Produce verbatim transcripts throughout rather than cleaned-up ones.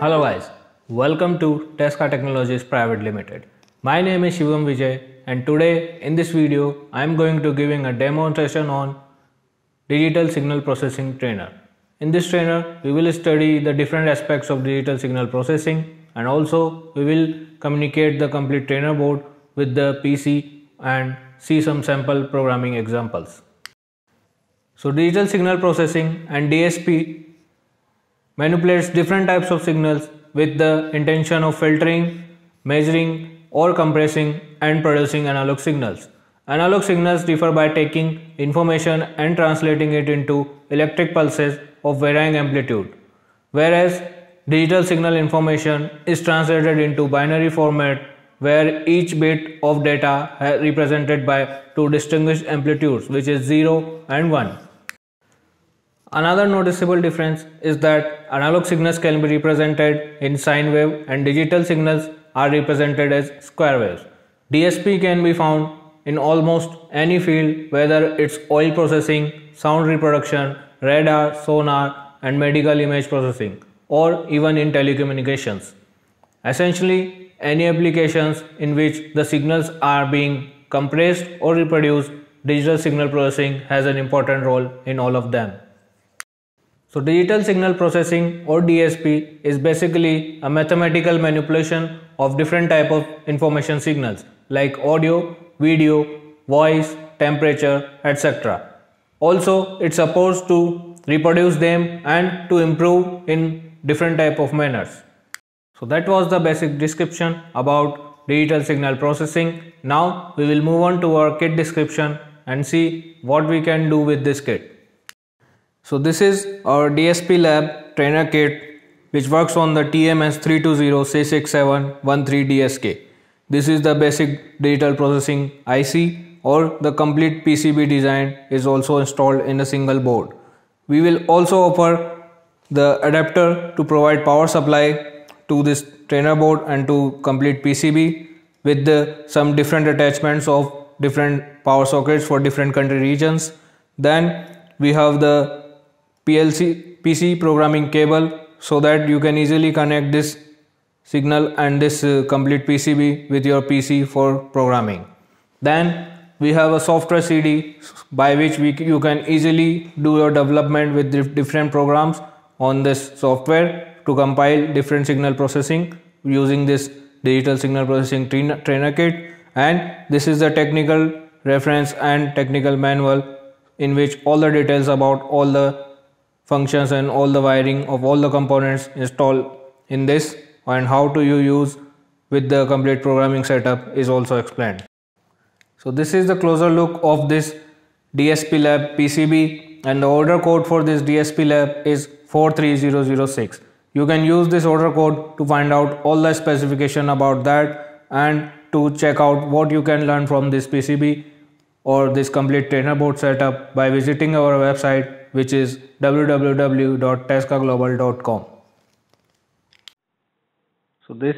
Hello guys, welcome to Tesca Technologies Private Limited. My name is Shivam Vijay and today in this video I am going to giving a demonstration on Digital Signal Processing Trainer. In this trainer we will study the different aspects of digital signal processing and also we will communicate the complete trainer board with the P C and see some sample programming examples. So digital signal processing and D S P manipulates different types of signals with the intention of filtering, measuring or compressing and producing analog signals. Analog signals differ by taking information and translating it into electric pulses of varying amplitude, whereas digital signal information is translated into binary format where each bit of data is represented by two distinguished amplitudes, which is zero and one. Another noticeable difference is that analog signals can be represented in sine wave and digital signals are represented as square waves. D S P can be found in almost any field, whether it's oil processing, sound reproduction, radar, sonar and medical image processing, or even in telecommunications. Essentially, any applications in which the signals are being compressed or reproduced, digital signal processing has an important role in all of them. So digital signal processing or D S P is basically a mathematical manipulation of different type of information signals like audio, video, voice, temperature, et cetera. Also, it supports to reproduce them and to improve in different type of manners. So that was the basic description about digital signal processing. Now we will move on to our kit description and see what we can do with this kit. So this is our D S P lab trainer kit which works on the T M S three two zero C six seven one three D S K. This is the basic digital processing I C, or the complete P C B design is also installed in a single board. We will also offer the adapter to provide power supply to this trainer board and to complete P C B with the, some different attachments of different power sockets for different country regions. Then we have the P L C P C programming cable so that you can easily connect this signal and this uh, complete P C B with your P C for programming. Then we have a software C D by which we, you can easily do your development with dif different programs on this software to compile different signal processing using this digital signal processing trainer, trainer kit. And this is the technical reference and technical manual in which all the details about all the functions and all the wiring of all the components installed in this and how to use with the complete programming setup is also explained. So this is the closer look of this D S P lab P C B, and the order code for this D S P lab is four three zero zero six. You can use this order code to find out all the specification about that and to check out what you can learn from this P C B or this complete trainer board setup by visiting our website, which is w w w dot Tesca Global dot com. So this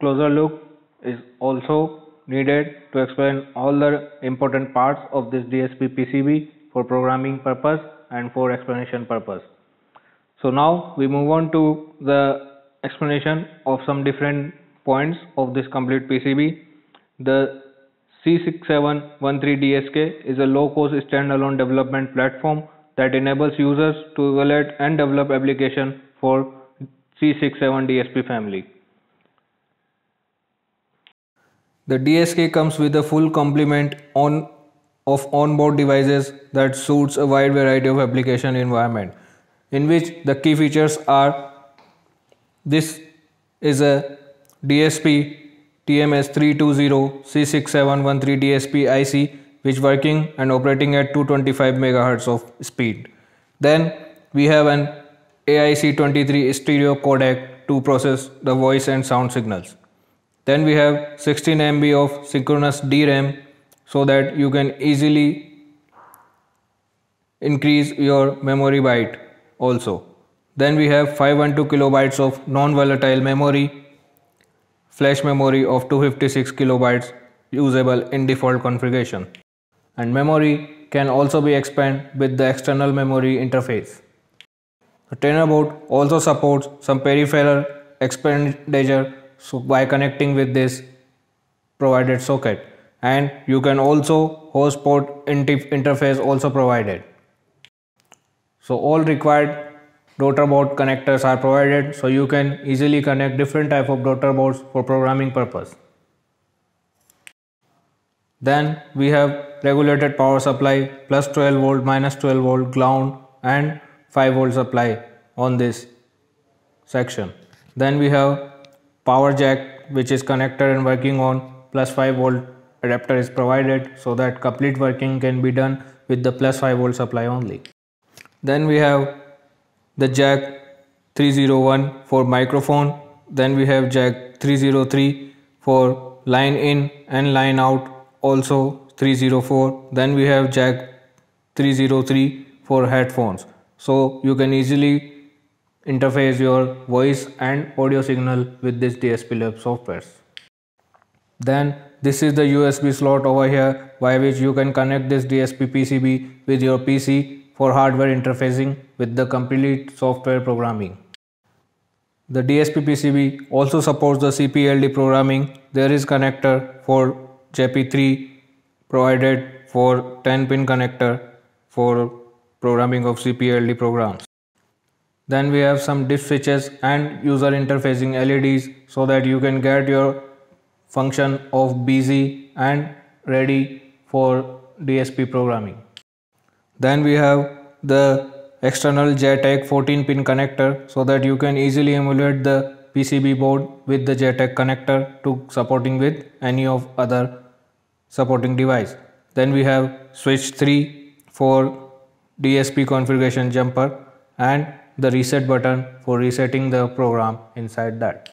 closer look is also needed to explain all the important parts of this D S P P C B for programming purpose and for explanation purpose. So now we move on to the explanation of some different points of this complete P C B. The C six seven one three D S K is a low-cost standalone development platform that enables users to evaluate and develop application for C six seven D S P family. The D S K comes with a full complement on, of onboard devices that suits a wide variety of application environment, in which the key features are: this is a D S P T M S three two zero C six seven one three D S P I C which working and operating at two twenty-five megahertz of speed. Then we have an A I C twenty-three stereo codec to process the voice and sound signals. Then we have sixteen M B of synchronous D RAM so that you can easily increase your memory byte also. Then we have five hundred twelve kilobytes of non-volatile memory, flash memory of two hundred fifty-six kilobytes usable in default configuration. And memory can also be expanded with the external memory interface. The trainer board also supports some peripheral expenditure so by connecting with this provided socket, and you can also host port interface also provided. So all required daughter board connectors are provided, so you can easily connect different type of daughter boards for programming purpose. Then we have regulated power supply, plus twelve volt, minus twelve volt, ground and five volt supply on this section. Then we have power jack, which is connected and working on plus five volt adapter is provided, so that complete working can be done with the plus five volt supply only. Then we have the jack three oh one for microphone. Then we have jack three oh three for line in and line out, also three oh four. Then we have jack three oh three for headphones, so you can easily interface your voice and audio signal with this D S P Lab software. Then this is the U S B slot over here, by which you can connect this D S P P C B with your P C for hardware interfacing with the complete software programming. The D S P P C B also supports the C P L D programming. There is connector for J P three provided for ten pin connector for programming of C P L D programs. Then we have some diff switches and user interfacing L E Ds, so that you can get your function of busy and ready for D S P programming. Then we have the external J TAG fourteen pin connector, so that you can easily emulate the P C B board with the J TAG connector to supporting with any of other supporting device. Then we have switch three for D S P configuration jumper and the reset button for resetting the program inside that.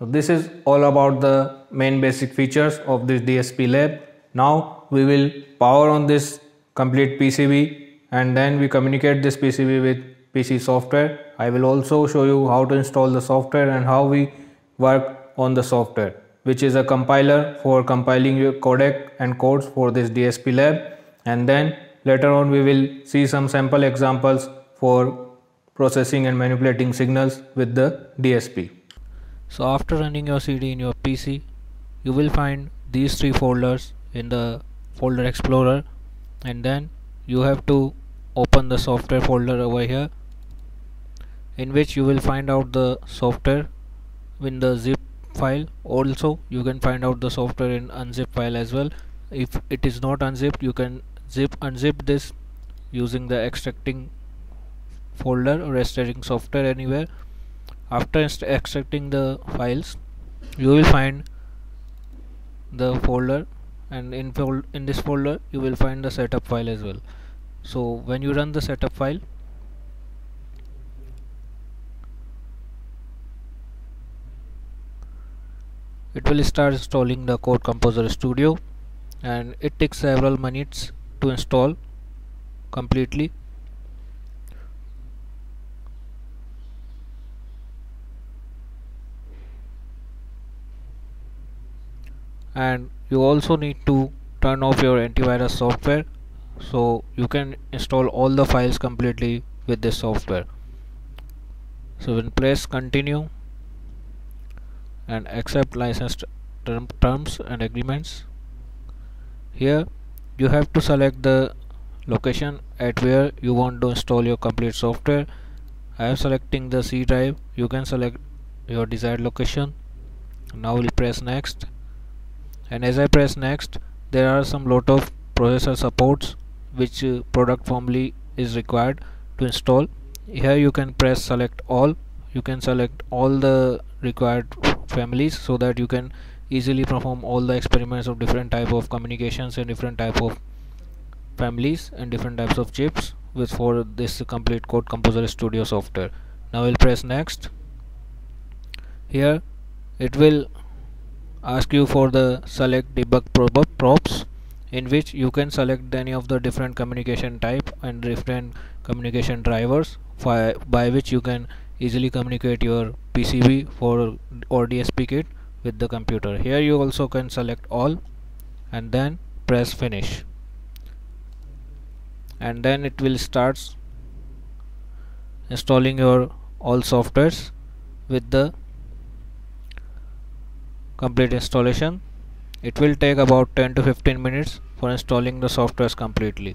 So this is all about the main basic features of this D S P Lab. Now we will power on this complete P C B, and then we communicate this P C B with P C software. I will also show you how to install the software and how we work on the software, which is a compiler for compiling your codec and codes for this D S P Lab. And then later on we will see some sample examples for processing and manipulating signals with the D S P. So after running your C D in your P C, you will find these three folders in the folder explorer, and then you have to open the software folder over here, in which you will find out the software in the zip file. Also you can find out the software in unzip file as well. If it is not unzipped, you can zip unzip this using the extracting folder or extracting software anywhere. After extracting the files, you will find the folder, and in, fold in this folder you will find the setup file as well. So when you run the setup file, it will start installing the Code Composer Studio, and it takes several minutes to install completely. And you also need to turn off your antivirus software, so you can install all the files completely with this software. So when press continue and accept license term, terms and agreements, here you have to select the location at where you want to install your complete software. I am selecting the C drive. You can select your desired location. Now we'll press next, and as I press next, there are some lot of processor supports which uh, product family is required to install. Here you can press select all. You can select all the required families, so that you can easily perform all the experiments of different type of communications and different type of families and different types of chips with for this complete Code Composer Studio software. Now we'll press next. Here it will ask you for the select debug prob props, in which you can select any of the different communication type and different communication drivers by which you can easily communicate your P C B for or D S P kit with the computer. Here you also can select all and then press finish, and then it will start installing your all softwares with the complete installation. It will take about ten to fifteen minutes for installing the softwares completely.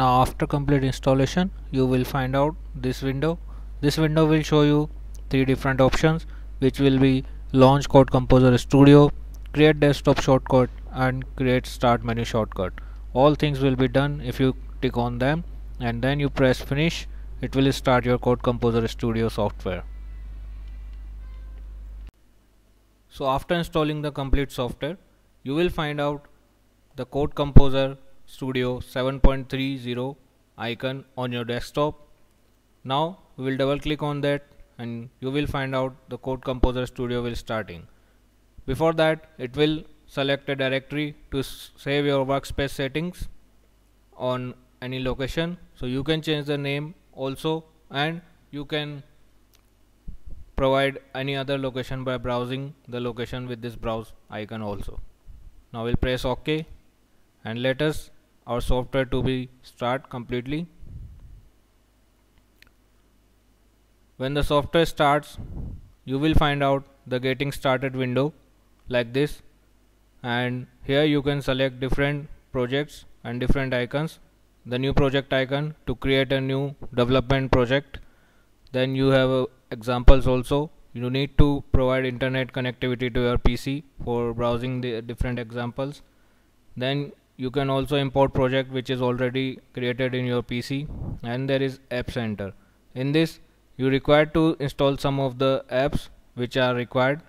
Now after complete installation, you will find out this window. This window will show you three different options, which will be launch Code Composer Studio, create desktop shortcut and create start menu shortcut. All things will be done if you click on them and then you press finish. It will start your Code Composer Studio software. So after installing the complete software, you will find out the Code Composer Studio seven point three zero icon on your desktop. Now we will double click on that and you will find out the Code Composer Studio will starting. Before that, it will select a directory to save your workspace settings on any location. So you can change the name also, and you can provide any other location by browsing the location with this browse icon also. Now we'll press OK and let us our software to be start completely. When the software starts, you will find out the getting started window like this, and here you can select different projects and different icons. The new project icon to create a new development project. Then you have uh, examples also. You need to provide internet connectivity to your P C for browsing the different examples. Then you can also import project which is already created in your P C, and there is app center. In this you require to install some of the apps which are required.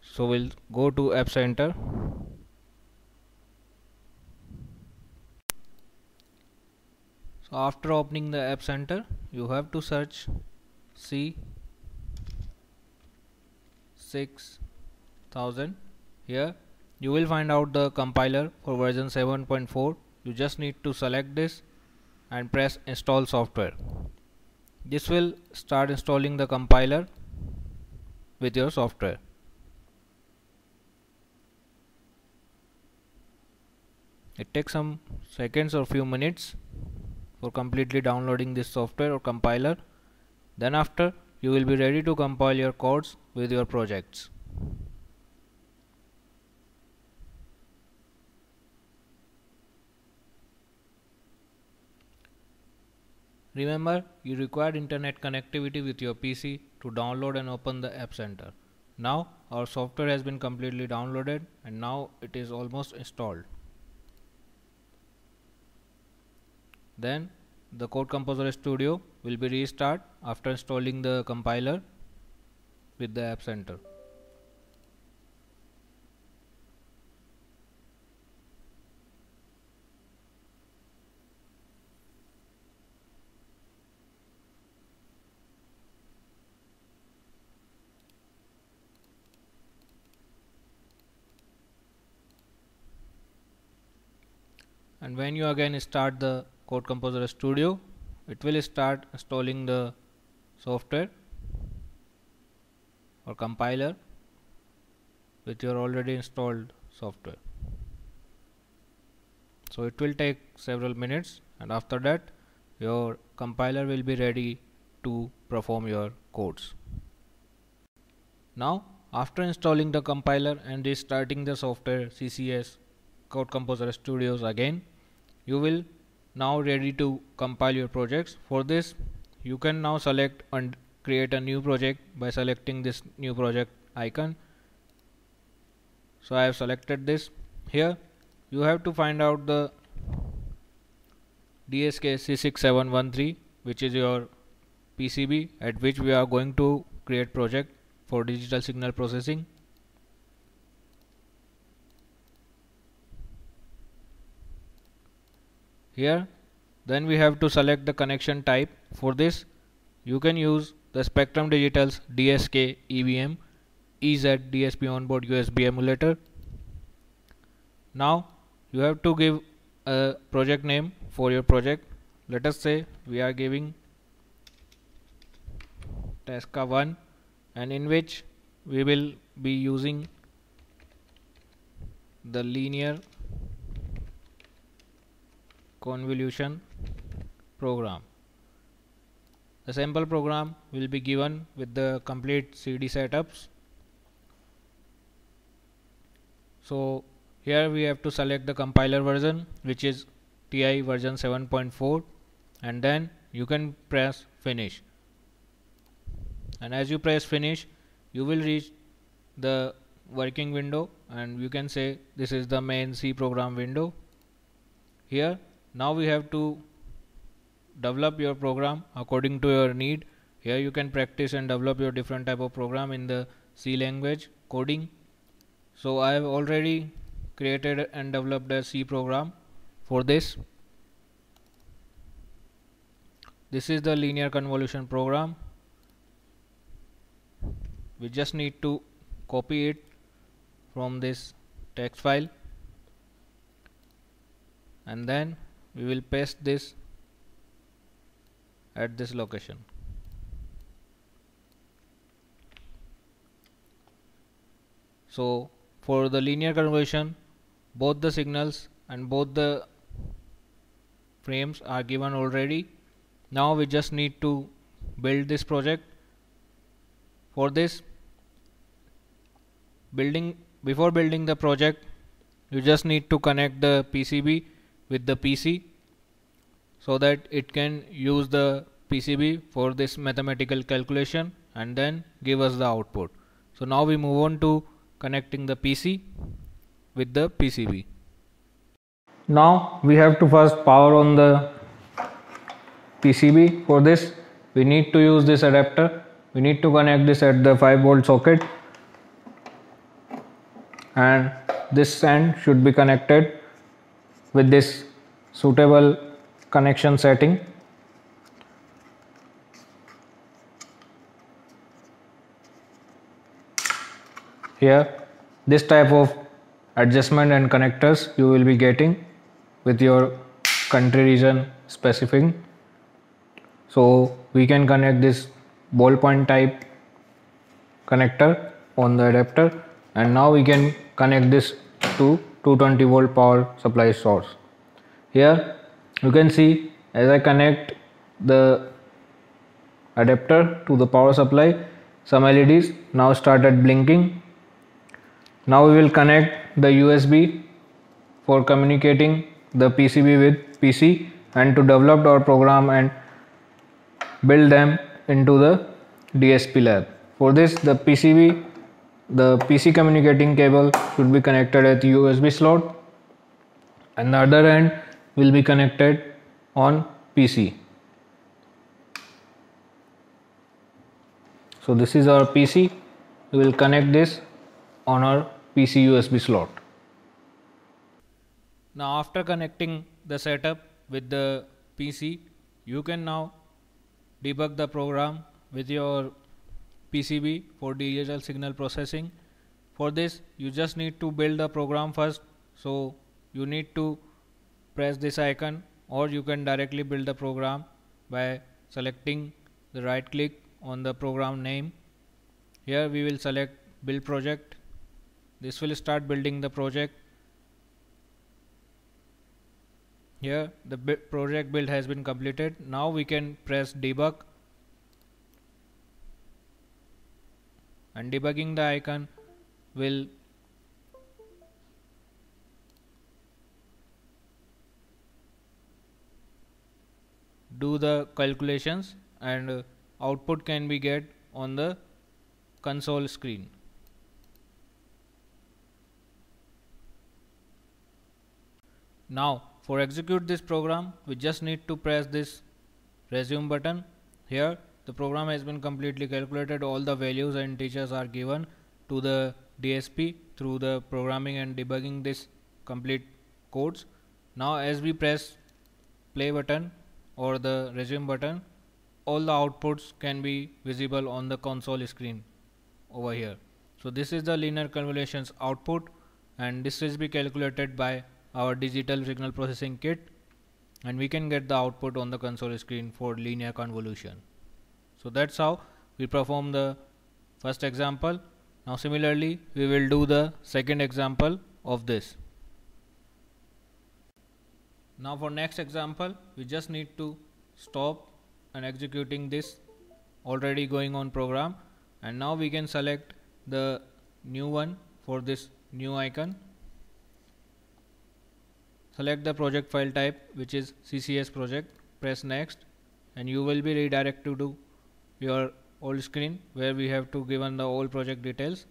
So we'll go to app center. So after opening the app center, you have to search C six thousand. Here you will find out the compiler for version seven point four. You just need to select this and press install software. This will start installing the compiler with your software. It takes some seconds or few minutes for completely downloading this software or compiler. Then after, you will be ready to compile your codes with your projects. Remember, you require internet connectivity with your P C to download and open the App Center. Now our software has been completely downloaded and now it is almost installed. Then the Code Composer Studio will be restart after installing the compiler with the App Center. And when you again start the Code Composer Studio, it will start installing the software or compiler with your already installed software. So it will take several minutes, and after that your compiler will be ready to perform your codes. Now after installing the compiler and restarting the software C C S Code Composer Studios again, you will now ready to compile your projects. For this, you can now select and create a new project by selecting this new project icon. So I have selected this. Here you have to find out the D S K six six seven one three, which is your P C B at which we are going to create project for digital signal processing. Here then we have to select the connection type. For this you can use the Spectrum Digital's D S K E B M E Z D S P onboard U S B emulator. Now you have to give a project name for your project. Let us say we are giving Tesca one, and in which we will be using the linear convolution program. A sample program will be given with the complete C D setups. So here we have to select the compiler version, which is T I version seven point four, and then you can press finish. And as you press finish, you will reach the working window, and you can say this is the main C program window. Here now we have to develop your program according to your need. Here you can practice and develop your different type of program in the C language coding. So I have already created and developed a C program for this. This is the linear convolution program. We just need to copy it from this text file, and then we will paste this at this location. So for the linear convolution, both the signals and both the frames are given already. Now we just need to build this project. For this building, before building the project, you just need to connect the P C B with the P C so that it can use the P C B for this mathematical calculation and then give us the output. So now we move on to connecting the P C with the P C B. Now we have to first power on the P C B. For this we need to use this adapter. We need to connect this at the five volt socket, and this end should be connected with this suitable connection setting. Here this type of adjustment and connectors you will be getting with your country region specifying. So we can connect this ballpoint type connector on the adapter, and now we can connect this to two hundred twenty volt power supply source. Here you can see as I connect the adapter to the power supply, some L E Ds now started blinking. Now we will connect the U S B for communicating the P C B with P C and to develop our program and build them into the D S P lab. For this, the P C B, the P C communicating cable should be connected at the U S B slot, and the other end will be connected on P C. So this is our P C. We will connect this on our P C U S B slot. Now after connecting the setup with the P C, you can now debug the program with your P C B for digital signal processing. For this you just need to build the program first, so you need to press this icon, or you can directly build the program by selecting the right click on the program name. Here we will select build project. This will start building the project. Here the project build has been completed. Now we can press debug, and debugging the icon will do the calculations, and output can be get on the console screen. Now for execute this program, we just need to press this resume button. Here the program has been completely calculated. All the values and integers are given to the D S P through the programming and debugging this complete codes. Now as we press play button or the resume button, all the outputs can be visible on the console screen over here. So this is the linear convolution's output, and this is be calculated by our digital signal processing kit, and we can get the output on the console screen for linear convolution. So that's how we perform the first example. Now similarly we will do the second example of this. Now for next example we just need to stop and executing this already going on program, and now we can select the new one. For this new icon, select the project file type, which is C C S project, press next, and you will be redirected to your old screen where we have to given the old project details.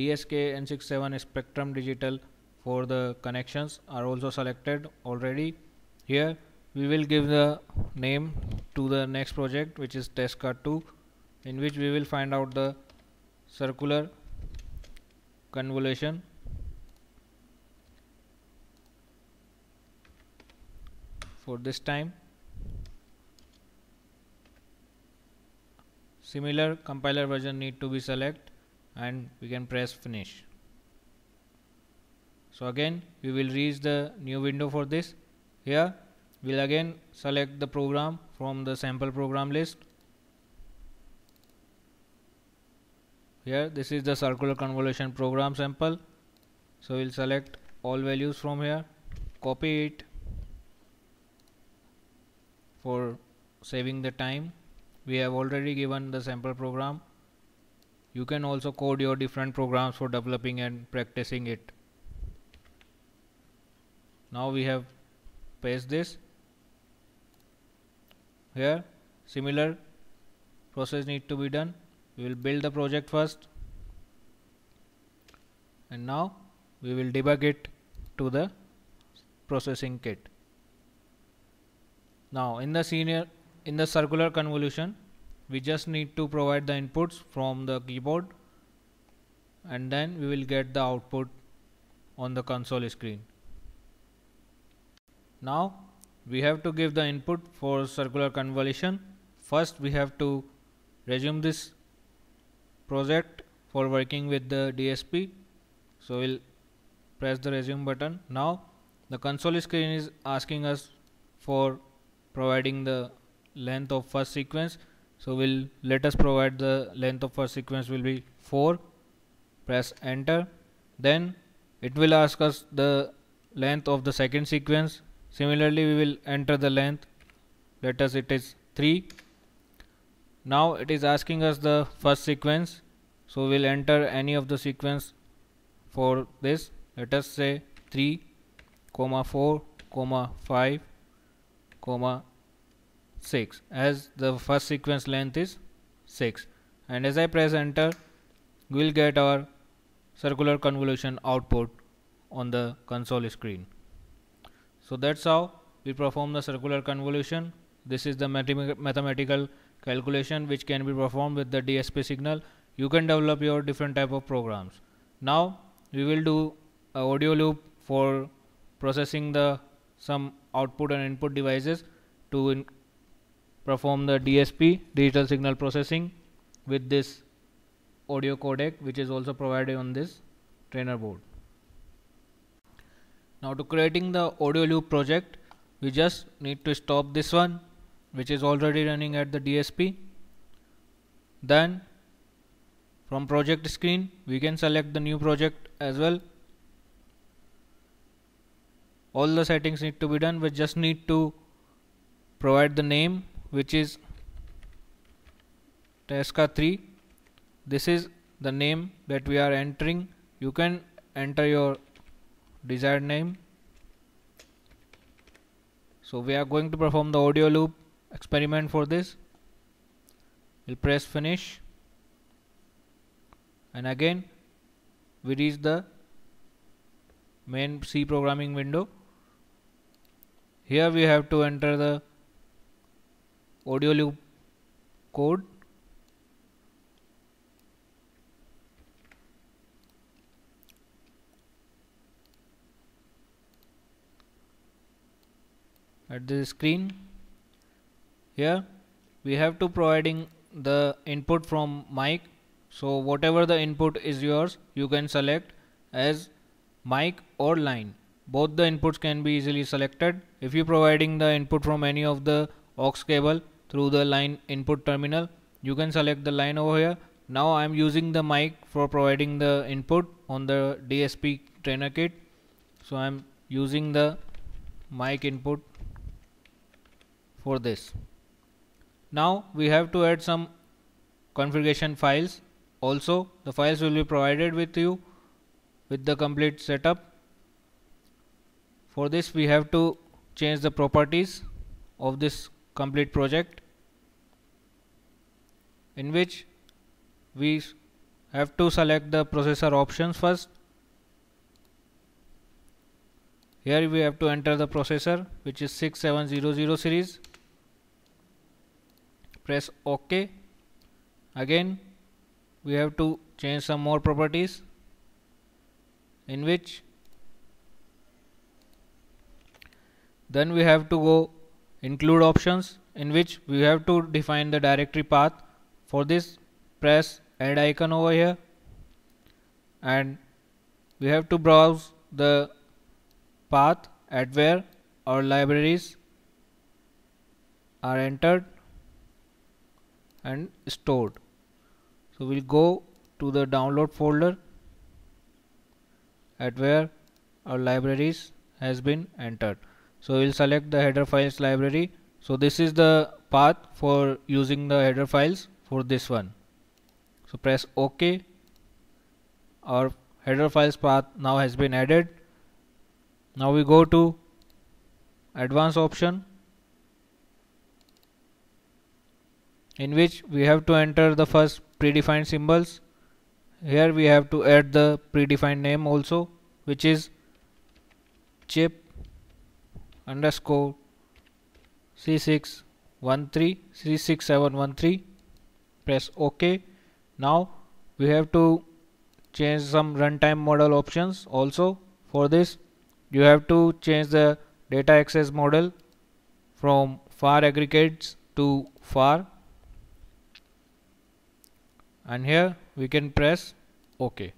D S K N sixty-seven Spectrum Digital for the connections are also selected already. Here we will give the name to the next project, which is Tesca two, in which we will find out the circular convolution. For this time, similar compiler version need to be select, and we can press finish. So again we will reach the new window. For this, here we will again select the program from the sample program list. Here this is the circular convolution program sample, so we will select all values from here, copy it for saving the time. We have already given the sample program. You can also code your different programs for developing and practicing it. Now we have paste this. Here similar process need to be done. We will build the project first, and now we will debug it to the processing kit. Now in the senior in the circular convolution, we just need to provide the inputs from the keyboard, and then we will get the output on the console screen. Now we have to give the input for circular convolution. First we have to resume this project for working with the D S P, so we'll press the resume button. Now the console screen is asking us for providing the length of first sequence, so we'll let us provide the length of first sequence will be four. Press enter. Then it will ask us the length of the second sequence. Similarly we will enter the length. Let us it is three. Now it is asking us the first sequence, so we'll enter any of the sequence for this. Let us say three, four, five, six, as the first sequence length is six. And as I press enter, we will get our circular convolution output on the console screen. So that's how we perform the circular convolution. This is the mathematical calculation which can be performed with the D S P signal. You can develop your different type of programs. Now we will do a audio loop for processing the some output and input devices to in perform the D S P digital signal processing with this audio codec, which is also provided on this trainer board. Now to creating the audio loop project, we just need to stop this one, which is already running at the D S P. Then from project screen we can select the new project as well. All the settings need to be done. We just need to provide the name, which is Tesca three. This is the name that we are entering. You can enter your desired name. So we are going to perform the audio loop experiment for this. We'll press finish, and again we reach the main C programming window. Here we have to enter the audio loop code. At this screen, here we have to providing the input from mic. So whatever the input is yours, you can select as mic or line. Both the inputs can be easily selected. If you providing the input from any of the aux cable through the line input terminal, you can select the line over here. Now I am using the mic for providing the input on the D S P trainer kit, so I am using the mic input for this. Now we have to add some configuration files. Also, the files will be provided with you with the complete setup. For this, we have to change the properties of this complete project, in which we have to select the processor options first. Here we have to enter the processor, which is sixty-seven hundred series. Press OK. Again we have to change some more properties, in which then we have to go include options, in which we have to define the directory path. For this, press add icon over here, and we have to browse the path at where our libraries are entered and stored. So we'll go to the download folder at where our libraries has been entered. So we'll select the header files library. So this is the path for using the header files for this one. So press OK. Our header files path now has been added. Now we go to advanced option, in which we have to enter the first predefined symbols. Here we have to add the predefined name also, which is chip underscore C six one three C six seven one three. Press OK. Now we have to change some runtime model options also. For this, you have to change the data access model from far aggregates to far, and here we can press OK.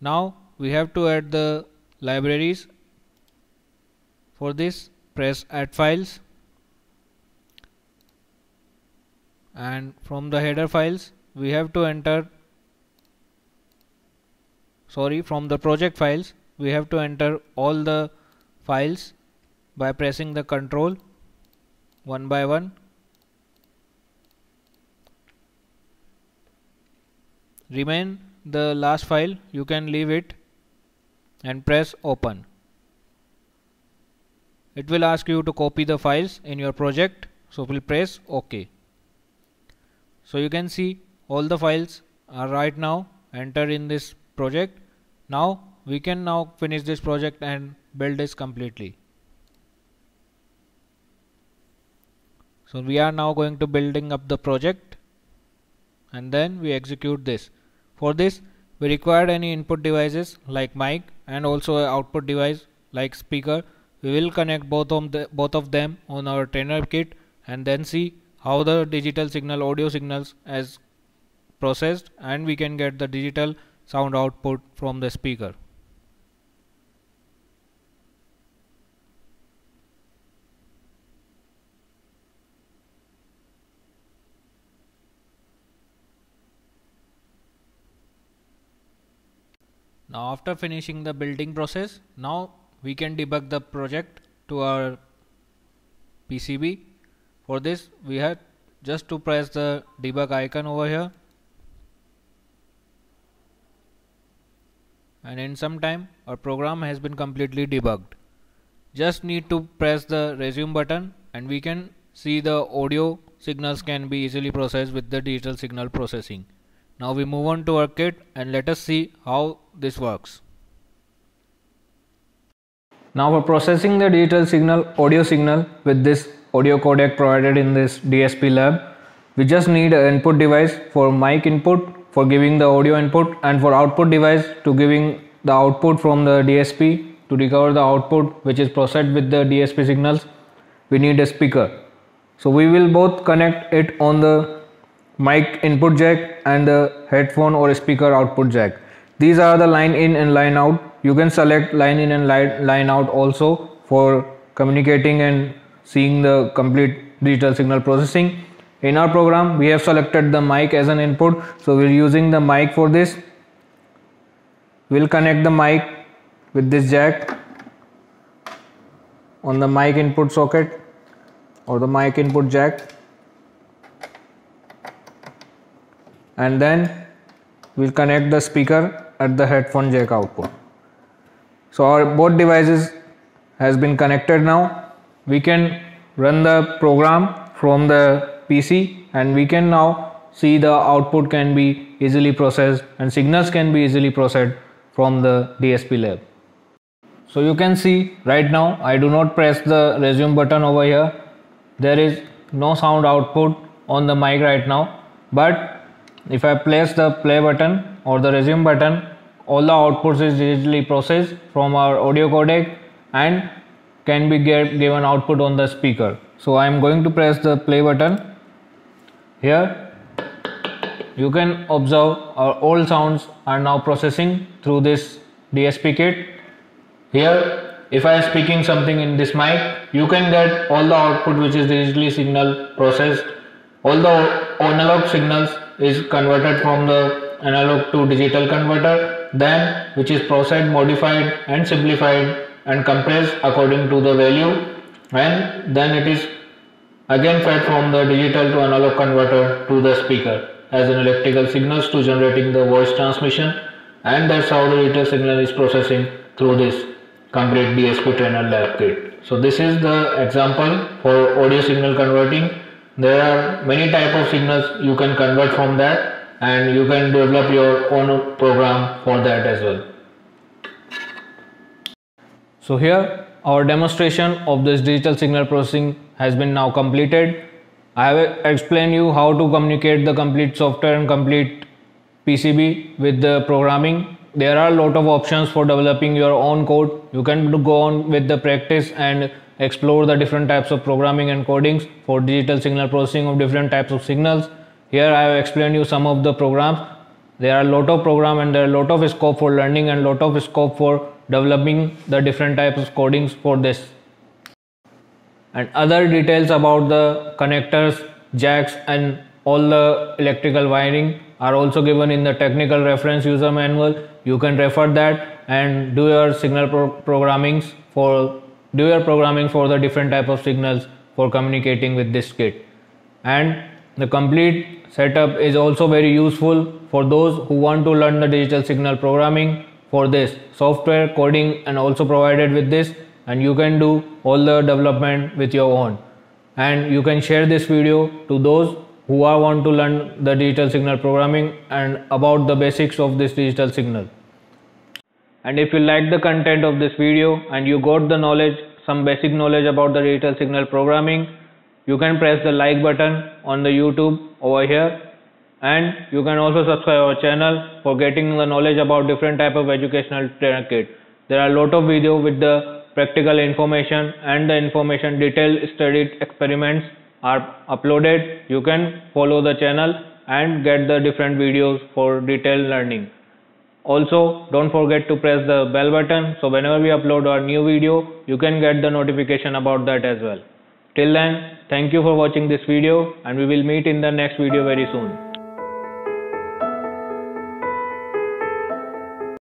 Now we have to add the libraries. For this, press add files, and from the header files we have to enter sorry from the project files we have to enter all the files by pressing the control one by one. Remain the last file, you can leave it, and press open. It will ask you to copy the files in your project, so we'll press OK. So you can see all the files are right now entered in this project. Now we can now finish this project and build this completely. So we are now going to building up the project, and then we execute this. For this, we required any input devices like mic and also an output device like speaker. We will connect both of the, both of them on our trainer kit, and then see how the digital signal audio signals as processed, and we can get the digital sound output from the speaker. Now after finishing the building process, now we can debug the project to our P C B. For this, we had just to press the debug icon over here, and in some time our program has been completely debugged. Just need to press the resume button, and we can see the audio signals can be easily processed with the digital signal processing. Now we move on to our kit and let us see how this works. Now for processing the digital signal audio signal with this audio codec provided in this D S P lab, we just need an input device for mic input for giving the audio input, and for output device to giving the output from the D S P to recover the output which is processed with the D S P signals. We need a speaker, so we will both connect it on the mic input jack and the headphone or speaker output jack. These are the line in and line out. You can select line in and line out also for communicating and seeing the complete digital signal processing. In our program, we have selected the mic as an input, so we're using the mic for this. We'll connect the mic with this jack on the mic input socket or the mic input jack, and then we'll connect the speaker at the headphone jack output. So our both devices has been connected now. We can run the program from the P C and we can now see the output can be easily processed and signals can be easily processed from the D S P lab. So you can see right now I do not press the resume button over here. There is no sound output on the mic right now, but if I place the play button or the resume button, all the outputs is easily processed from our audio codec and can be get, given output on the speaker. So I am going to press the play button. Here you can observe our all sounds are now processing through this D S P kit. Here if I am speaking something in this mic, you can get all the output which is digitally signal processed. All the analog signals is converted from the analog to digital converter, then which is processed, modified and simplified and compressed according to the value, and then it is again fed from the digital to analog converter to the speaker as an electrical signals to generating the voice transmission, and that's how the digital signal is processing through this complete D S P trainer lab kit. So this is the example for audio signal converting. There are many type of signals you can convert from that, and you can develop your own program for that as well. So here our demonstration of this digital signal processing has been now completed. I have explained you how to communicate the complete software and complete P C B with the programming. There are a lot of options for developing your own code. You can go on with the practice and explore the different types of programming and codings for digital signal processing of different types of signals. Here I have explained you some of the programs. There are a lot of programs and there are a lot of scope for learning and a lot of scope for developing the different types of codings for this. And other details about the connectors, jacks and all the electrical wiring are also given in the technical reference user manual. You can refer that and do your signal pro programmings for do your programming for the different type of signals for communicating with this kit. And the complete setup is also very useful for those who want to learn the digital signal programming for this software coding and also provided with this, and you can do all the development with your own. And you can share this video to those who are want to learn the digital signal programming and about the basics of this digital signal. And if you like the content of this video and you got the knowledge, some basic knowledge about the digital signal programming, you can press the like button on the YouTube over here, and you can also subscribe our channel for getting the knowledge about different type of educational trainer kit. There are a lot of video with the practical information and the information detailed studied experiments are uploaded. You can follow the channel and get the different videos for detailed learning. Also, don't forget to press the bell button, so whenever we upload our new video, you can get the notification about that as well. Till then, thank you for watching this video, and we will meet in the next video very soon.